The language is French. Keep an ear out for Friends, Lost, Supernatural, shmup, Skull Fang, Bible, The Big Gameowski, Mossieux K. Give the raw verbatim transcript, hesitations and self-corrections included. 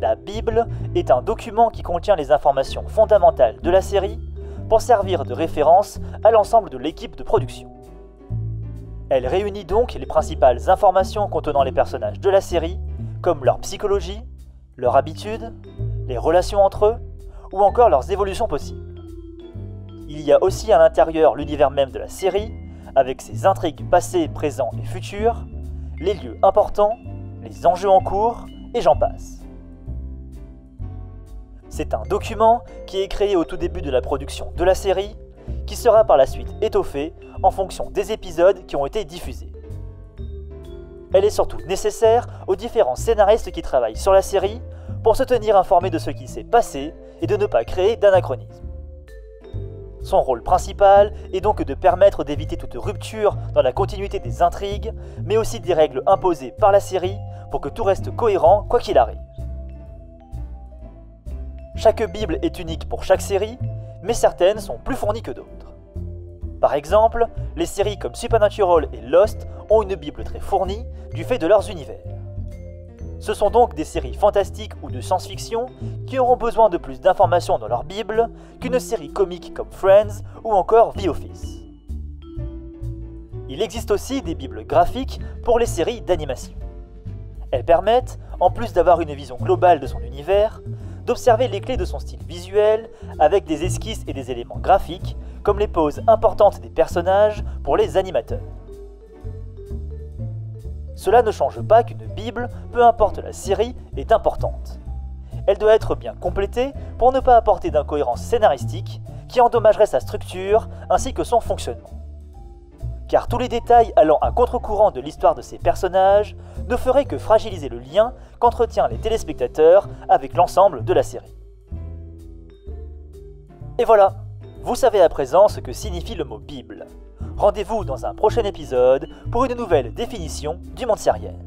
La Bible est un document qui contient les informations fondamentales de la série pour servir de référence à l'ensemble de l'équipe de production. Elle réunit donc les principales informations contenant les personnages de la série, comme leur psychologie, leur habitude, les relations entre eux, ou encore leurs évolutions possibles. Il y a aussi à l'intérieur l'univers même de la série, avec ses intrigues passées, présentes et futures, les lieux importants, les enjeux en cours, et j'en passe. C'est un document qui est créé au tout début de la production de la série, qui sera par la suite étoffé en fonction des épisodes qui ont été diffusés. Elle est surtout nécessaire aux différents scénaristes qui travaillent sur la série pour se tenir informés de ce qui s'est passé et de ne pas créer d'anachronisme. Son rôle principal est donc de permettre d'éviter toute rupture dans la continuité des intrigues, mais aussi des règles imposées par la série pour que tout reste cohérent quoi qu'il arrive. Chaque Bible est unique pour chaque série, mais certaines sont plus fournies que d'autres. Par exemple, les séries comme Supernatural et Lost ont une Bible très fournie du fait de leurs univers. Ce sont donc des séries fantastiques ou de science-fiction qui auront besoin de plus d'informations dans leur Bible qu'une série comique comme Friends ou encore The Office. Il existe aussi des Bibles graphiques pour les séries d'animation. Elles permettent, en plus d'avoir une vision globale de son univers, d'observer les clés de son style visuel avec des esquisses et des éléments graphiques comme les poses importantes des personnages pour les animateurs. Cela ne change pas qu'une Bible, peu importe la série, est importante. Elle doit être bien complétée pour ne pas apporter d'incohérences scénaristiques qui endommagerait sa structure ainsi que son fonctionnement. Car tous les détails allant à contre-courant de l'histoire de ces personnages ne feraient que fragiliser le lien qu'entretient les téléspectateurs avec l'ensemble de la série. Et voilà, vous savez à présent ce que signifie le mot Bible. Rendez-vous dans un prochain épisode pour une nouvelle définition du monde sériel.